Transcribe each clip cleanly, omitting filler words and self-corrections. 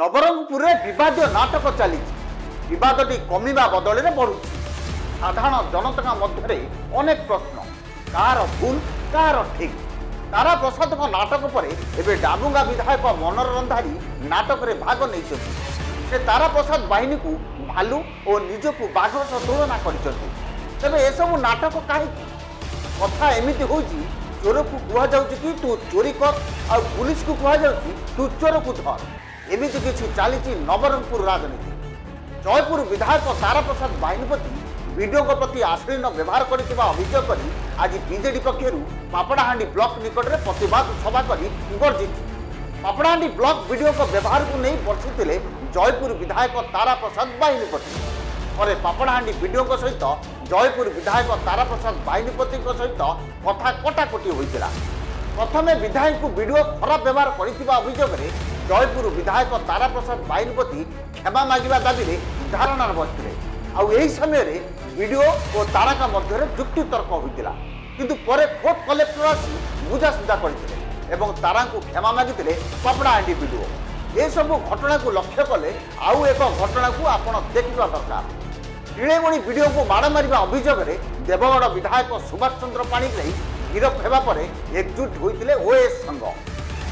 नवरंगपुर में विवाद नाटक चली बदली बढ़ु साधारण जनता मध्य अनेक प्रश्न कार भूल कार ठीक तारा प्रसाद नाटक पर डाबुंगा विधायक मनोर रंधारी नाटक में भाग नहीं से तारा प्रसाद बाहिनी को भालू और निजक बाघ सह तुलना करसबू नाटक कहीं कथा एमती हो चोर को कहु कि तू चोरी कर आ पुलिस को कहु तू चोर को धर एमती किसी चली नवरंगपुर राजनीति जयपुर विधायक तारा प्रसाद बाहिनीपति वीडियो प्रति आश्लीन व्यवहार करथिबा अभियोग करी आज बीजेडी पक्षर पापड़ाहांडी ब्लॉक निकट में प्रतिवाद सभा करी गर्जित पापड़ाहांडी ब्लॉक वीडियो व्यवहार को नहीं बर्षिते जयपुर विधायक तारा प्रसाद बाहिनीपति और पापड़ाहांडी वीडियो सहित जयपुर विधायक तारा प्रसाद बाहिनीपति सहित कथा कटाकटी होता प्रथम विधायक को वीडियो खराब व्यवहार करथिबा अभियोग में जयपुर विधायक तारा प्रसाद बाहिनीपति क्षमा मांगा दाबी में धारणार बसते आई समय वीडियो और तारका मध्य जुक्ति तर्क होता किंतु पर खोट कलेक्टर आसी बुझासुझा करते तारा को क्षमा मागिते पापड़ाहांडी वीडियो ये सब घटना को लक्ष्य कले आउ एक घटना को आपड़ देखा दरकार टीणेमणी वीडियो को माड़ मारा अभियोग में देवगढ़ विधायक सुभाष चंद्र पाणिग्राही गिरफ होगापर एकजुट होते ओएस संघ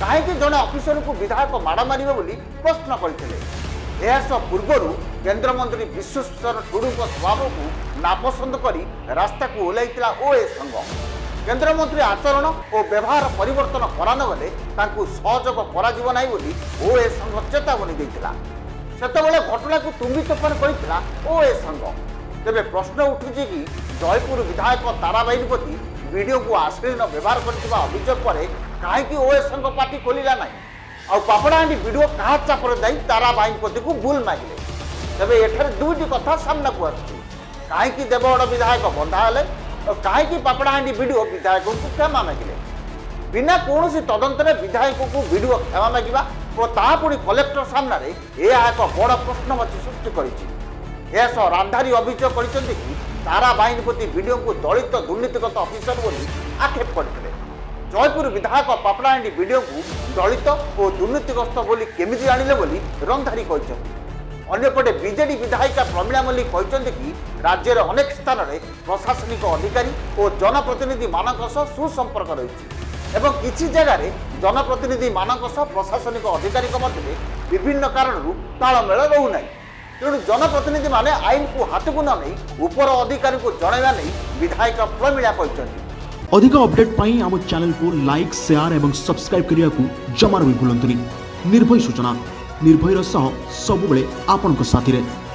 कहीं जड़े अफिसर को विधायक माड़ मारे बोली प्रश्न करते पूर्वर केन्द्रमंत्री विश्वेश्वर टुडू स्वभाव को नापसंद कर रास्ता को ओह्ल ओएस संघ केन्द्रमंत्री आचरण और व्यवहार परिवर्तन करानगले सहयोग करा ओएस संघ चेतावनी देता सेतबले घटना को तुम्बी तोफान करता ओएस संघ तेरे प्रश्न उठुची कि जयपुर विधायक तारा बाहिनीपति वीडियो को आश्लीन व्यवहार करथिबा अभियोग पर कहीं ओएस संघ पार्टी खोलिला ना आउ पापड़ाहांडी वीडियो कहा चापर दाई तारा बाहिनीपति को भूल मागिले तेरे एठार दुईटी कथा सामना को आसछि देवगढ़ विधायक बंधा हेले और कहीं पापड़ाहांडी वीडियो विधायक को क्षमा मागिले बिना कौन सी तदंत विधायक को वीडियो क्षमा मांगा और तापुरी कलेक्टर सामने यह एक बड़ प्रश्नवाची सृष्टि कर रांधारी अभियोग कर तारा बाहिनीपति वीडियो को दलित दुर्नीतिगत अफिसर बोली आक्षेप करते जयपुर विधायक पापड़ाहांडी वीडियो को दलित और दुर्नीतिग्रस्त बोली केमी जाणिले बोली रंधारी अंपटे बीजेडी विधायिका प्रमीला मल्लिक कि राज्य में अनेक स्थान में प्रशासनिक अधिकारी और जनप्रतिनिधि मानक सह सुसंपर्क रही एवं किसी जगार जनप्रतिनिधि मानक प्रशासनिक अधिकारी मध्य विभिन्न कारण तालमेल रोना तेणु जनप्रतिनिधि माने आईन को हाथ को न नहीं उपर अधिकारी को जनवा नहीं विधायक प्रमीला अधिक अपडेट पाई आम चैनल को लाइक शेयर और सब्सक्राइब करिया को जमार भी भूलंतुनी निर्भय सूचना निर्भयर सह सबुबले आपनक साथी रे।